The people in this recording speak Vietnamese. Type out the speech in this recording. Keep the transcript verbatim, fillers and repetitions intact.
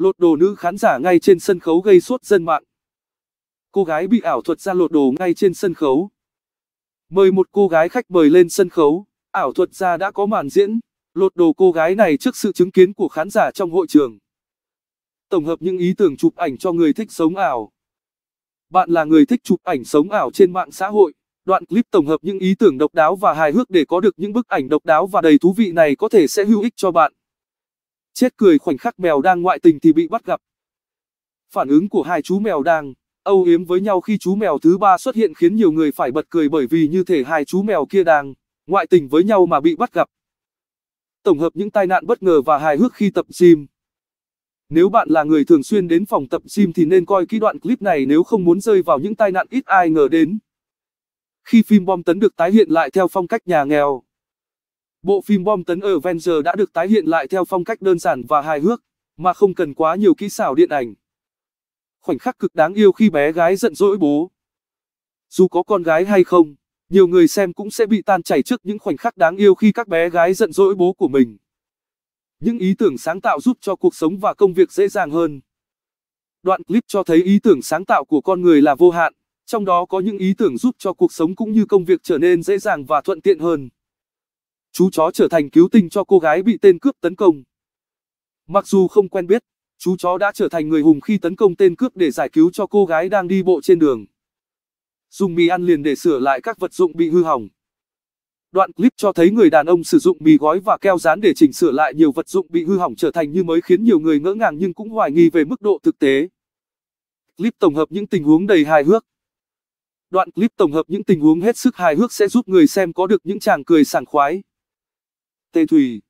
lột đồ nữ khán giả ngay trên sân khấu gây sốt dân mạng. Cô gái bị ảo thuật gia lột đồ ngay trên sân khấu. Mời một cô gái khách mời lên sân khấu, ảo thuật gia đã có màn diễn, lột đồ cô gái này trước sự chứng kiến của khán giả trong hội trường. Tổng hợp những ý tưởng chụp ảnh cho người thích sống ảo. Bạn là người thích chụp ảnh sống ảo trên mạng xã hội, đoạn clip tổng hợp những ý tưởng độc đáo và hài hước để có được những bức ảnh độc đáo và đầy thú vị này có thể sẽ hữu ích cho bạn. Chết cười khoảnh khắc mèo đang ngoại tình thì bị bắt gặp. Phản ứng của hai chú mèo đang âu yếm với nhau khi chú mèo thứ ba xuất hiện khiến nhiều người phải bật cười bởi vì như thể hai chú mèo kia đang ngoại tình với nhau mà bị bắt gặp. Tổng hợp những tai nạn bất ngờ và hài hước khi tập gym. Nếu bạn là người thường xuyên đến phòng tập gym thì nên coi kỹ đoạn clip này nếu không muốn rơi vào những tai nạn ít ai ngờ đến. Khi phim bom tấn được tái hiện lại theo phong cách nhà nghèo. Bộ phim bom tấn Avengers đã được tái hiện lại theo phong cách đơn giản và hài hước, mà không cần quá nhiều kỹ xảo điện ảnh. Khoảnh khắc cực đáng yêu khi bé gái giận dỗi bố. Dù có con gái hay không, nhiều người xem cũng sẽ bị tan chảy trước những khoảnh khắc đáng yêu khi các bé gái giận dỗi bố của mình. Những ý tưởng sáng tạo giúp cho cuộc sống và công việc dễ dàng hơn. Đoạn clip cho thấy ý tưởng sáng tạo của con người là vô hạn, trong đó có những ý tưởng giúp cho cuộc sống cũng như công việc trở nên dễ dàng và thuận tiện hơn. Chú chó trở thành cứu tinh cho cô gái bị tên cướp tấn công. Mặc dù không quen biết, chú chó đã trở thành người hùng khi tấn công tên cướp để giải cứu cho cô gái đang đi bộ trên đường. Dùng mì ăn liền để sửa lại các vật dụng bị hư hỏng. Đoạn clip cho thấy người đàn ông sử dụng mì gói và keo dán để chỉnh sửa lại nhiều vật dụng bị hư hỏng trở thành như mới khiến nhiều người ngỡ ngàng nhưng cũng hoài nghi về mức độ thực tế. Clip tổng hợp những tình huống đầy hài hước. Đoạn clip tổng hợp những tình huống hết sức hài hước sẽ giúp người xem có được những tràng cười sảng khoái. Tê Thủy.